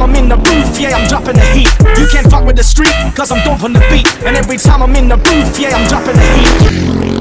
time I'm in the booth, yeah, I'm dropping the heat. You can't fuck with the street, cause I'm dumping the beat. And every time I'm in the booth, yeah, I'm dropping the heat.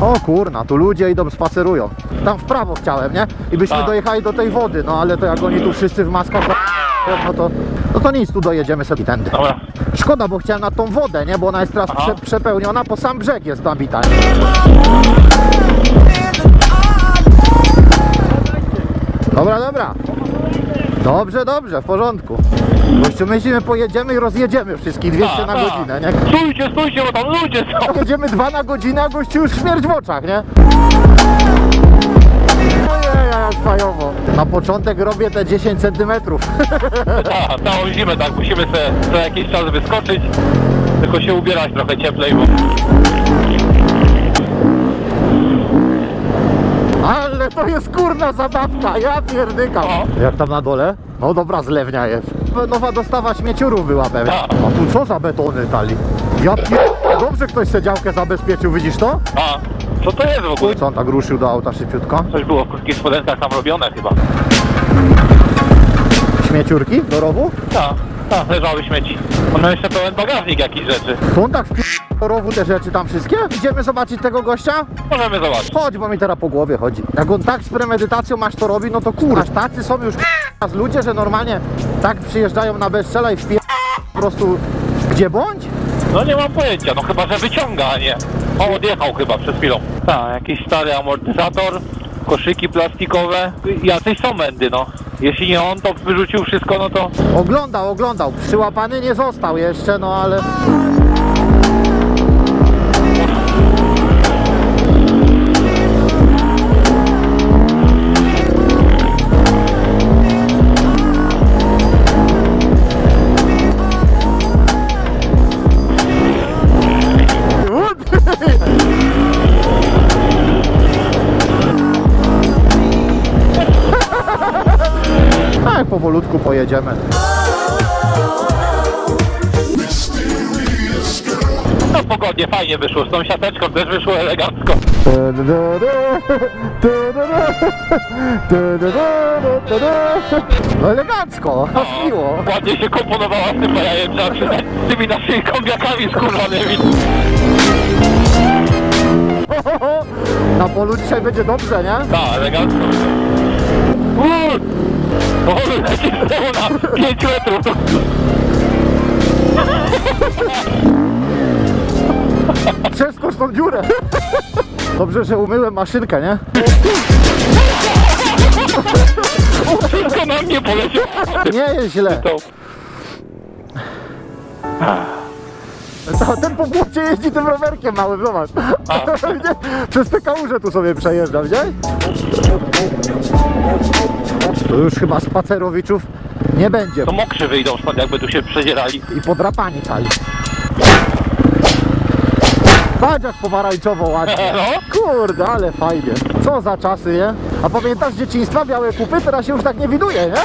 O kurna, tu ludzie idą, spacerują. Tam w prawo chciałem, nie? I byśmy dojechali do tej wody, no ale to jak oni tu wszyscy w maskach, no to nic, tu dojedziemy sobie tędy. Dobra. Szkoda, bo chciałem na tą wodę, nie? Bo ona jest teraz przepełniona, po sam brzeg jest tam witanie. Dobra, dobra. Dobrze, dobrze, w porządku. Gościu, myślimy, pojedziemy i rozjedziemy wszystkich 200 na godzinę, nie? Stójcie, stójcie, bo tam ludzie są! Jedziemy 2 na godzinę, a gościu już śmierć w oczach, nie? Ojej, fajowo. Na początek robię te 10 cm. Tak, całą zimę tak, musimy sobie co jakiś czas wyskoczyć, tylko się ubierać trochę cieplej, bo... Ale to jest kurna zabawka, ja pierdykam. Jak tam na dole? No dobra, zlewnia jest. Nowa dostawa śmieciurów była pewnie. A tu co za betony dali? Ja pierdykam. Dobrze ktoś tę działkę zabezpieczył, widzisz to? A, co to jest w ogóle? Co on tak ruszył do auta szybciutko? Coś było w krótkich spodenkach tam robione chyba. Śmieciurki do rowu? Tak, tak, leżały śmieci. On ma jeszcze pełen bagażnik jakichś rzeczy. To on tak do rowu te rzeczy tam wszystkie? Idziemy zobaczyć tego gościa? Możemy zobaczyć. Chodź, bo mi teraz po głowie chodzi. Jak on tak z premedytacją masz to robi, no to kurwa. Aż tacy są już ludzie, że normalnie tak przyjeżdżają na bezczela i po prostu gdzie bądź? No nie mam pojęcia, no chyba, że wyciąga, a nie. O, odjechał chyba przed chwilą. Tak, jakiś stary amortyzator, koszyki plastikowe, jacyś są mędy, no. Jeśli nie on, to wyrzucił wszystko, no to... Oglądał, przyłapany nie został jeszcze, no ale... Powolutku pojedziemy. No pogodnie, fajnie wyszło, z tą siateczką też wyszło elegancko. No elegancko, aż miło. Ładnie się komponowała z tym bajajemca, z tymi naszymi kombiakami skórzanymi. Na polu dzisiaj będzie dobrze, nie? Tak, elegancko. O, leci na 5 metrów. Przeskocz tą dziurę. Dobrze, że umyłem maszynkę, nie? Wszystko na mnie poleciało. Nie jest źle. Ten po błocie jeździ tym rowerkiem małym, zobacz. Przez te kałuże tu sobie przejeżdża, widziałeś? To już chyba spacerowiczów nie będzie. To mokrzy wyjdą stąd, jakby tu się przedzierali. I podrapani cali. Patrz jak pomarańczowo ładnie. No? Kurde, ale fajnie. Co za czasy, nie? A pamiętasz dzieciństwa, białe kupy? Teraz się już tak nie widuje, nie?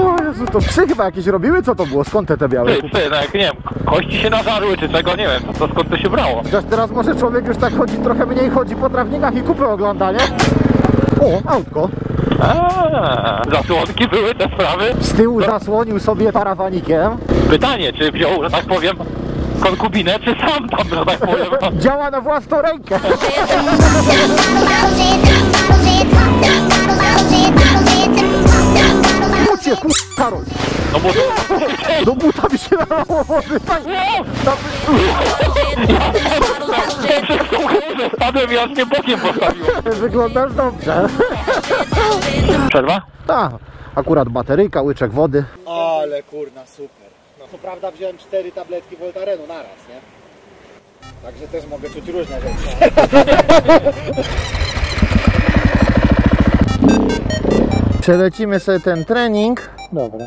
O Jezu, to psy chyba jakieś robiły? Co to było? Skąd te białe kupy? Psy, no jak nie wiem, kości się nażarły czy czego, nie wiem, to skąd to się brało. Chociaż teraz może człowiek już tak chodzi, trochę mniej chodzi po trawnikach i kupy ogląda, nie? O, autko. Zasłonki były, te sprawy. Z tyłu zasłonił sobie parawanikiem. Pytanie, czy wziął, że tak powiem, konkubinę, czy sam tam, że tak powiem. Działa na własną rękę. Bucie, Karol. No bo do buta mi się nalało wody. Spadłem i aż mnie bokiem postawiłem. Wyglądasz dobrze. Przerwa? Tak, akurat bateryjka, łyczek wody. Ale kurna, super. No co prawda wziąłem 4 tabletki Voltarenu naraz, nie? Także też mogę czuć różne rzeczy. Przelecimy sobie ten trening. Dobra.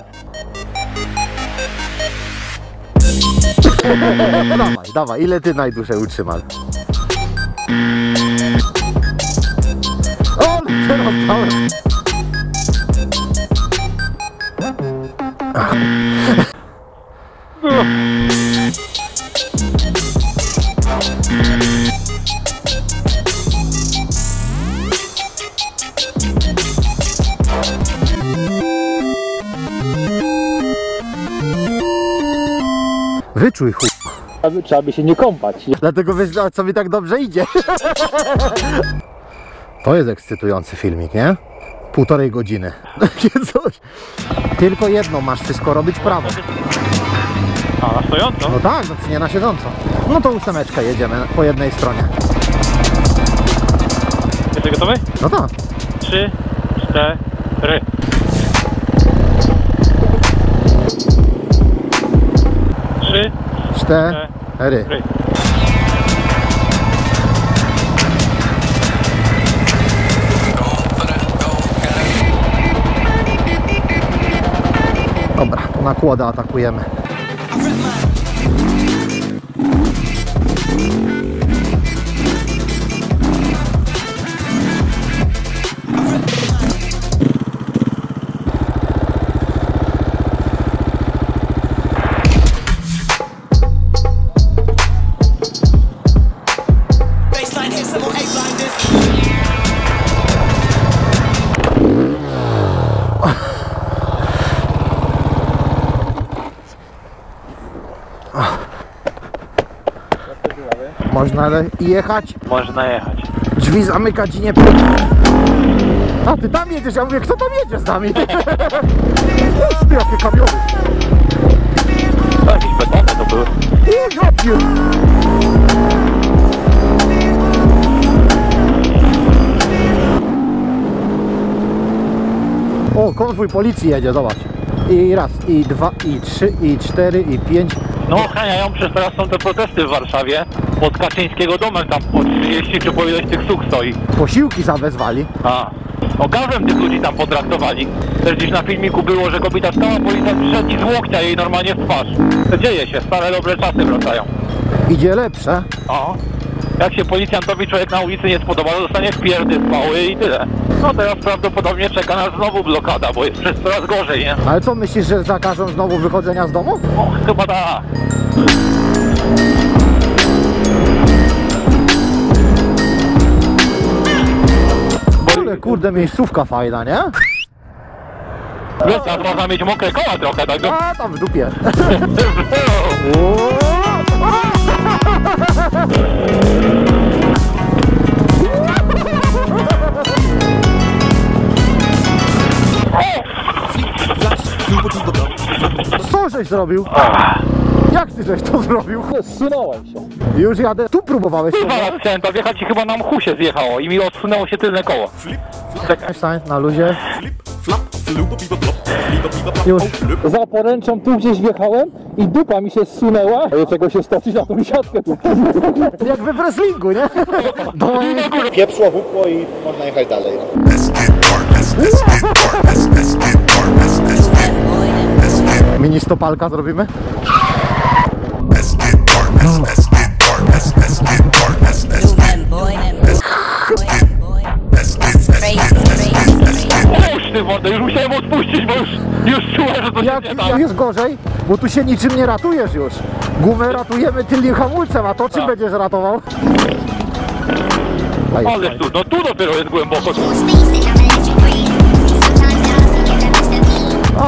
Dawaj, dawaj, ile ty najdłużej utrzymasz? O, teraz dałem. Wyczuj chuj. Trzeba by się nie kąpać. Dlatego wiesz, co mi tak dobrze idzie. To jest ekscytujący filmik, nie? 1,5 godziny. Coś. Tylko jedno masz, wszystko robić prawo. A na stojąco? No tak, no nie na siedząco. No to 8 jedziemy po jednej stronie. Jesteś gotowy? No tak. 3, 4. Cztery. Dobra, na kłodę atakujemy. Można jechać? Można jechać. Drzwi zamykać i nie... A ty tam jedziesz, ja mówię, kto tam jedzie z nami? Ty, jakie kamiony. Jakieś betony to były. O, konwój policji jedzie, zobacz. I raz, i dwa, i trzy, i cztery, i pięć. No haniają, przez teraz są te protesty w Warszawie. Pod Kaczyńskiego domem tam po 30 czy po ileś tych suk stoi. Posiłki zawezwali. A, gazem tych ludzi tam potraktowali. Też gdzieś na filmiku było, że kobieta stała, policja przyszedł i z łokcia jej normalnie w twarz. To dzieje się, stare dobre czasy wracają. Idzie lepsze. O, jak się policjantowi człowiek na ulicy nie spodoba, to zostanie wpierdy z pały i tyle. No teraz prawdopodobnie czeka nas znowu blokada, bo jest przez coraz gorzej, nie? Ale co, myślisz, że zakażą znowu wychodzenia z domu? O, chyba tak. Kurde, miejscówka fajna, nie? Wiesz, tam można mieć mokre koła trochę, tak? A, tam w dupie. Co żeś zrobił? Jak ty żeś to zrobił? Zsunąłem się. Już jadę. Tu próbowałeś. Chyba raz chciałem tam wjechać i chyba na mchu się zjechało i mi odsunęło się tylne koło. Czekaj. Na luzie. Już. Za poręczą tu gdzieś wjechałem i dupa mi się zsunęła. Do czego się stoczyć na tą siatkę. Jak we wrestlingu, nie? Pieprzło, hukło i można jechać dalej. Mini stopalka zrobimy? Wodę, już musiałem odpuścić, bo już czułem, że to się nie da. Jest gorzej, bo tu się niczym nie ratujesz już. Gumę ratujemy tylnym hamulcem, a to czym będziesz ratował? Ale tu dopiero jest głęboko.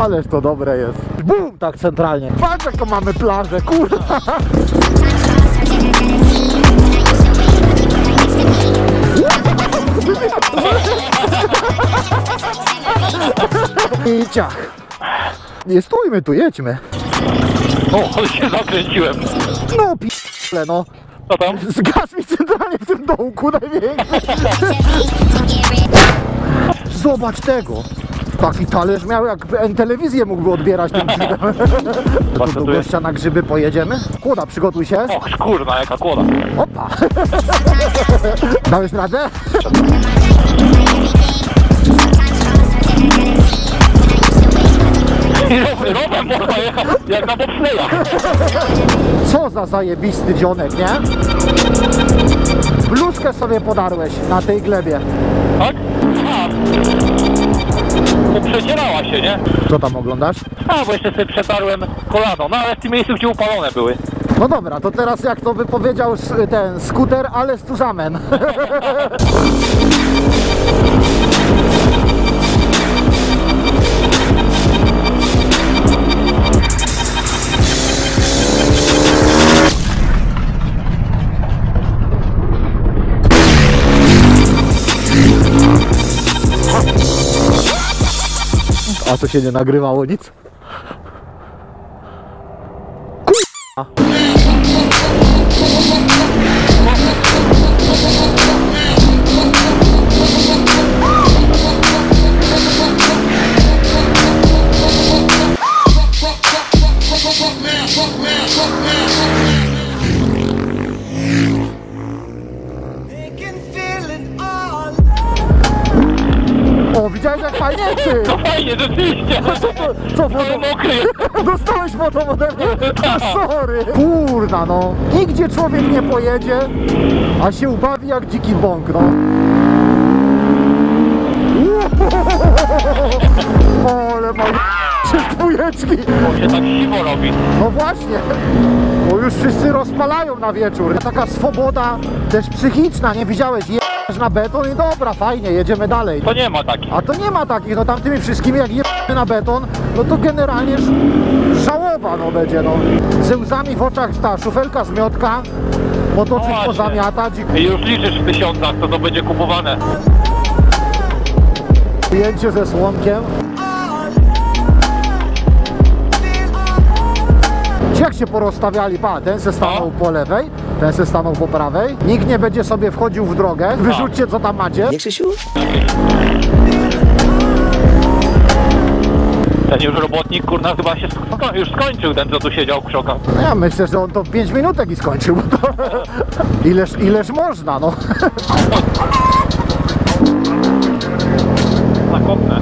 Ależ to dobre jest. Bum, tak centralnie. Patrz, jaką mamy plażę, kurwa. I ciach. Nie stójmy tu, jedźmy. O, ale się zakręciłem. No p***le, no. Co tam? Zgasł mi centralnie w tym dołku największy. Zobacz tego. Taki talerz miał, jak telewizję mógłby odbierać tym grzybem. Tu do gościa na grzyby pojedziemy. Kłoda, przygotuj się. Och, kurwa, jaka kłoda. Opa. Dałeś radę? Robem można jechać, jak na bobslejach. Co za zajebisty dzionek, nie? Bluzkę sobie podarłeś na tej glebie. Tak? A. przecierała się, nie? Co tam oglądasz? A, bo jeszcze sobie przetarłem kolano, no ale w tym miejscu, gdzie upalone były. No dobra, to teraz jak to wypowiedział ten skuter, ale z tuzamen. A to się nie nagrywało nic? K***a. O, widziałeś jak fajnie ty? To fajnie, rzeczywiście! Co wodą? Dostałeś wodą ode mnie? Sorry! Kurna no! Nigdzie człowiek nie pojedzie, a się ubawi jak dziki bąk, no! Ole ma... Przez dwójeczki! Bo się tak siwo robi! No właśnie! Bo już wszyscy rozpalają na wieczór! Taka swoboda też psychiczna, nie widziałeś? Na beton i dobra, fajnie, jedziemy dalej. To nie ma takich. A to nie ma takich, no tamtymi wszystkimi jak jedziemy na beton, no to generalnie żałoba no będzie, no. Ze łzami w oczach ta szufelka z miotka, motocykl pozamiatać. I już liczysz w tysiącach, to będzie kupowane. Ujęcie ze słomkiem. Jak się porozstawiali, pa, ten se stanął po lewej, ten se stanął po prawej. Nikt nie będzie sobie wchodził w drogę. Wyrzućcie co tam macie. Nie, Krzysiu? Ten już robotnik, kurna, chyba się już skończył, ten co tu siedział w krzokach. No ja myślę, że on to 5 minutek i skończył, bo to... ileż można, no. Zakopnę.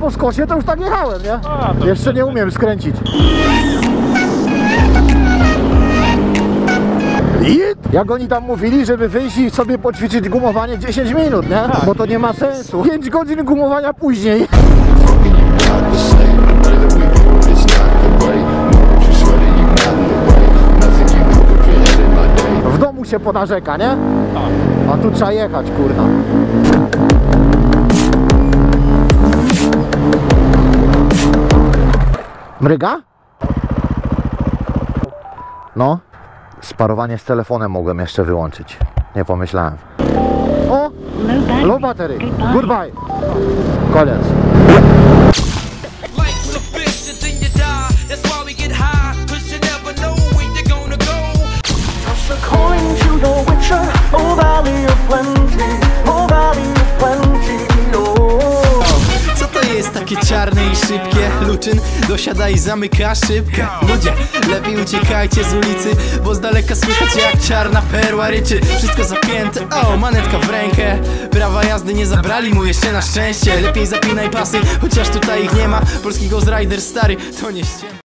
Po skosie to już tak jechałem, nie? A, jeszcze nie umiem skręcić. Jak oni tam mówili, żeby wyjść i sobie poćwiczyć gumowanie 10 minut, nie? Bo to nie ma sensu. 5 godzin gumowania później. W domu się ponarzeka, nie? A tu trzeba jechać, kurna. Mryga? No, sparowanie z telefonem mogłem jeszcze wyłączyć. Nie pomyślałem. O! Low battery. Goodbye. Koniec. Takie czarne i szybkie, Luczyn dosiada i zamyka szybkę. Ludzie, lepiej uciekajcie z ulicy, bo z daleka słychać jak czarna perła ryczy. Wszystko zapięte, o, manetka w rękę. Prawa jazdy nie zabrali mu jeszcze na szczęście. Lepiej zapinaj pasy, chociaż tutaj ich nie ma. Polski Ghost Rider stary, to nie ściema.